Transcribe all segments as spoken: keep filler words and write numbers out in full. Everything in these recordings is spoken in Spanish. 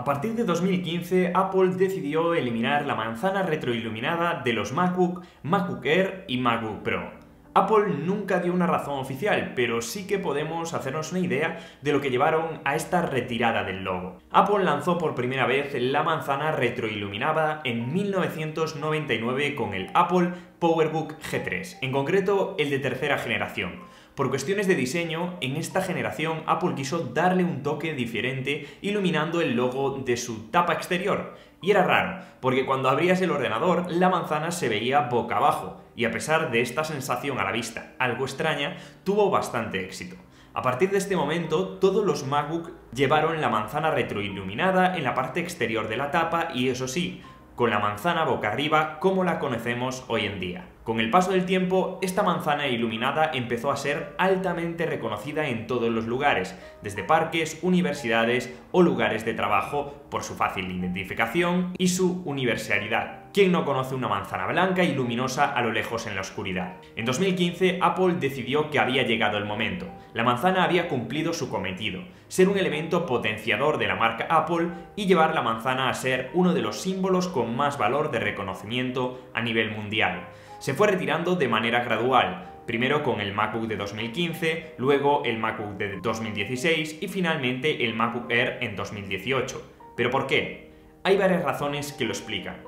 A partir de dos mil quince, Apple decidió eliminar la manzana retroiluminada de los MacBook, MacBook Air y MacBook Pro. Apple nunca dio una razón oficial, pero sí que podemos hacernos una idea de lo que llevaron a esta retirada del logo. Apple lanzó por primera vez la manzana retroiluminada en mil novecientos noventa y nueve con el Apple PowerBook G tres, en concreto el de tercera generación. Por cuestiones de diseño, en esta generación Apple quiso darle un toque diferente iluminando el logo de su tapa exterior. Y era raro, porque cuando abrías el ordenador, la manzana se veía boca abajo, y a pesar de esta sensación a la vista, algo extraña, tuvo bastante éxito. A partir de este momento, todos los MacBook llevaron la manzana retroiluminada en la parte exterior de la tapa y, eso sí, con la manzana boca arriba como la conocemos hoy en día. Con el paso del tiempo, esta manzana iluminada empezó a ser altamente reconocida en todos los lugares, desde parques, universidades o lugares de trabajo, por su fácil identificación y su universalidad. ¿Quién no conoce una manzana blanca y luminosa a lo lejos en la oscuridad? En dos mil quince, Apple decidió que había llegado el momento. La manzana había cumplido su cometido, ser un elemento potenciador de la marca Apple y llevar la manzana a ser uno de los símbolos con más valor de reconocimiento a nivel mundial. Se fue retirando de manera gradual, primero con el MacBook de dos mil quince, luego el MacBook de dos mil dieciséis y finalmente el MacBook Air en dos mil dieciocho. ¿Pero por qué? Hay varias razones que lo explican.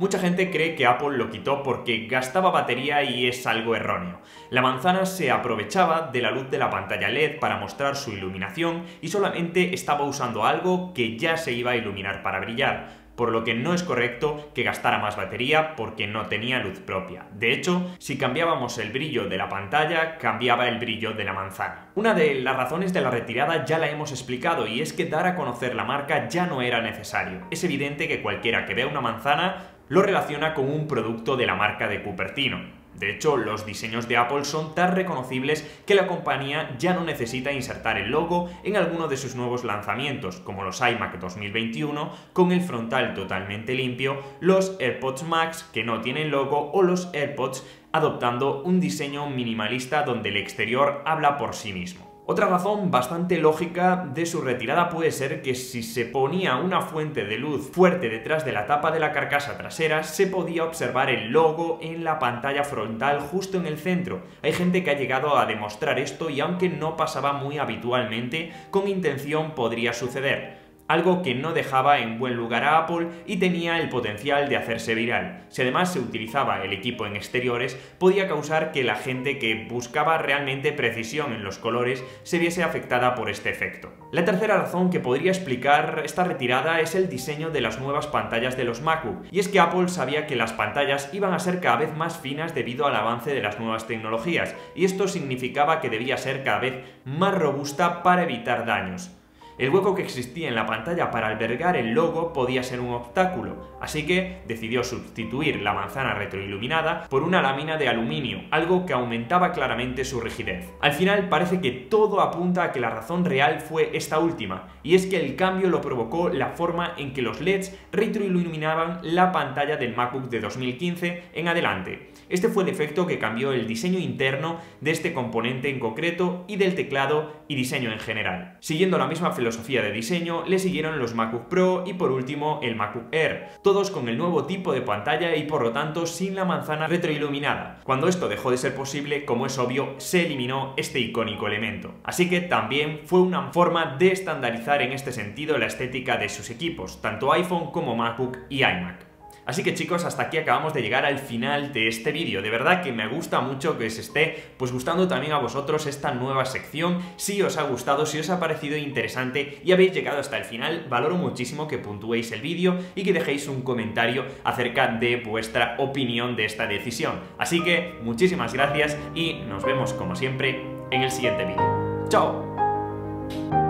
Mucha gente cree que Apple lo quitó porque gastaba batería y es algo erróneo. La manzana se aprovechaba de la luz de la pantalla L E D para mostrar su iluminación y solamente estaba usando algo que ya se iba a iluminar para brillar, por lo que no es correcto que gastara más batería porque no tenía luz propia. De hecho, si cambiábamos el brillo de la pantalla, cambiaba el brillo de la manzana. Una de las razones de la retirada ya la hemos explicado y es que dar a conocer la marca ya no era necesario. Es evidente que cualquiera que vea una manzana lo relaciona con un producto de la marca de Cupertino. De hecho, los diseños de Apple son tan reconocibles que la compañía ya no necesita insertar el logo en alguno de sus nuevos lanzamientos, como los iMac dos mil veintiuno con el frontal totalmente limpio, los AirPods Max que no tienen logo o los AirPods adoptando un diseño minimalista donde el exterior habla por sí mismo. Otra razón bastante lógica de su retirada puede ser que si se ponía una fuente de luz fuerte detrás de la tapa de la carcasa trasera, se podía observar el logo en la pantalla frontal justo en el centro. Hay gente que ha llegado a demostrar esto y aunque no pasaba muy habitualmente, con intención podría suceder. Algo que no dejaba en buen lugar a Apple y tenía el potencial de hacerse viral. Si además se utilizaba el equipo en exteriores, podía causar que la gente que buscaba realmente precisión en los colores se viese afectada por este efecto. La tercera razón que podría explicar esta retirada es el diseño de las nuevas pantallas de los MacBook, y es que Apple sabía que las pantallas iban a ser cada vez más finas debido al avance de las nuevas tecnologías, y esto significaba que debía ser cada vez más robusta para evitar daños. El hueco que existía en la pantalla para albergar el logo podía ser un obstáculo, así que decidió sustituir la manzana retroiluminada por una lámina de aluminio, algo que aumentaba claramente su rigidez. Al final parece que todo apunta a que la razón real fue esta última, y es que el cambio lo provocó la forma en que los L E Ds retroiluminaban la pantalla del MacBook de dos mil quince en adelante. Este fue el efecto que cambió el diseño interno de este componente en concreto y del teclado y diseño en general. Siguiendo la misma filosofía filosofía de diseño, le siguieron los MacBook Pro y por último el MacBook Air, todos con el nuevo tipo de pantalla y por lo tanto sin la manzana retroiluminada. Cuando esto dejó de ser posible, como es obvio, se eliminó este icónico elemento. Así que también fue una forma de estandarizar en este sentido la estética de sus equipos, tanto iPhone como MacBook y iMac. Así que chicos, hasta aquí acabamos de llegar al final de este vídeo. De verdad que me gusta mucho que os esté pues gustando también a vosotros esta nueva sección. Si os ha gustado, si os ha parecido interesante y habéis llegado hasta el final, valoro muchísimo que puntuéis el vídeo y que dejéis un comentario acerca de vuestra opinión de esta decisión. Así que muchísimas gracias y nos vemos como siempre en el siguiente vídeo. ¡Chao!